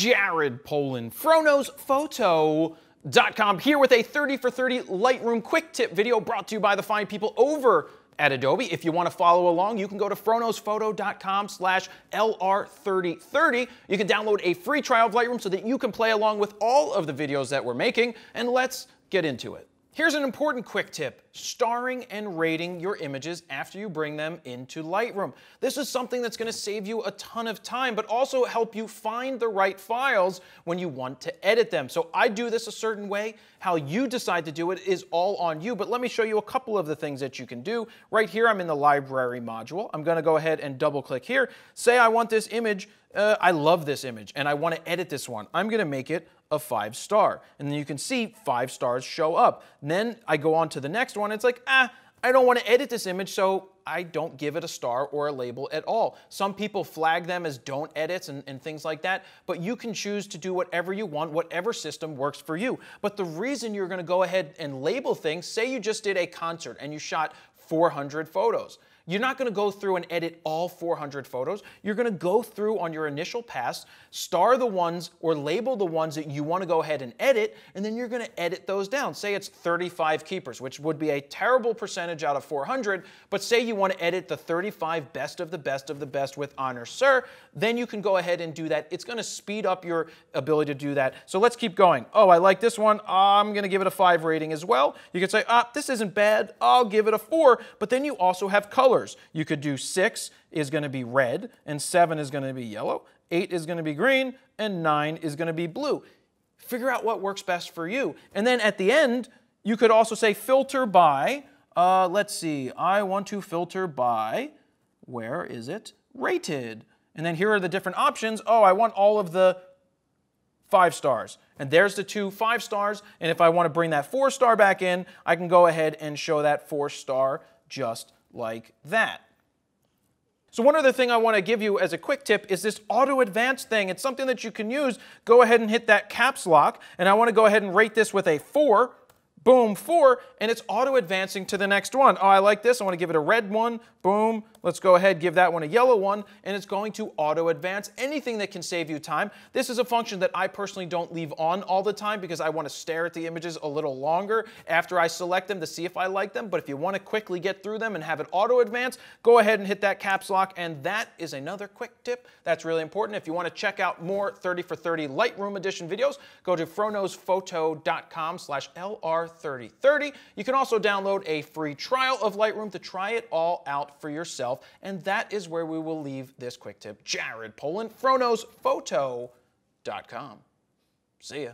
Jared Polin, froknowsphoto.com, here with a 30 for 30 Lightroom quick tip video brought to you by the fine people over at Adobe. If you want to follow along, you can go to froknowsphoto.com/LR3030. You can download a free trial of Lightroom so that you can play along with all of the videos that we're making, and let's get into it. Here's an important quick tip: starring and rating your images after you bring them into Lightroom. This is something that's going to save you a ton of time, but also help you find the right files when you want to edit them. So I do this a certain way. How you decide to do it is all on you, but let me show you a couple of the things that you can do. Right here, I'm in the library module. I'm going to go ahead and double click here. Say I want this image. I love this image and I want to edit this one. I'm going to make it a 5-star. And then you can see 5 stars show up. And then I go on to the next one. It's like, I don't want to edit this image, so I don't give it a star or a label at all. Some people flag them as don't edits and things like that, but you can choose to do whatever you want, whatever system works for you. But the reason you're going to go ahead and label things, say you just did a concert and you shot 400 photos. You're not going to go through and edit all 400 photos. You're going to go through on your initial pass, star the ones or label the ones that you want to go ahead and edit, and then you're going to edit those down. Say it's 35 keepers, which would be a terrible percentage out of 400, but say you want to edit the 35 best of the best of the best with honor, sir, then you can go ahead and do that. It's going to speed up your ability to do that. So let's keep going. Oh, I like this one. I'm going to give it a 5 rating as well. You could say, this isn't bad. I'll give it a 4, but then you also have color. You could do 6 is going to be red, and 7 is going to be yellow, 8 is going to be green, and 9 is going to be blue. Figure out what works best for you. And then at the end, you could also say filter by, let's see, I want to filter by, where is it? Rated. And then here are the different options. Oh, I want all of the 5 stars. And there's the 2 5-stars. And if I want to bring that 4-star back in, I can go ahead and show that 4-star just like that. So one other thing I want to give you as a quick tip is this auto advance thing. It's something that you can use. Go ahead and hit that caps lock, and I want to go ahead and rate this with a 4. Boom, 4, and it's auto advancing to the next one. Oh, I like this. I want to give it a red one. Boom. Let's go ahead, give that one a yellow one, and it's going to auto advance anything that can save you time. This is a function that I personally don't leave on all the time because I want to stare at the images a little longer after I select them to see if I like them. But if you want to quickly get through them and have it auto advance, go ahead and hit that caps lock, and that is another quick tip that's really important. If you want to check out more 30 for 30 Lightroom edition videos, go to froknowsphoto.com/LR3030. You can also download a free trial of Lightroom to try it all out for yourself. And that is where we will leave this quick tip. Jared Polin, froknowsphoto.com. See ya.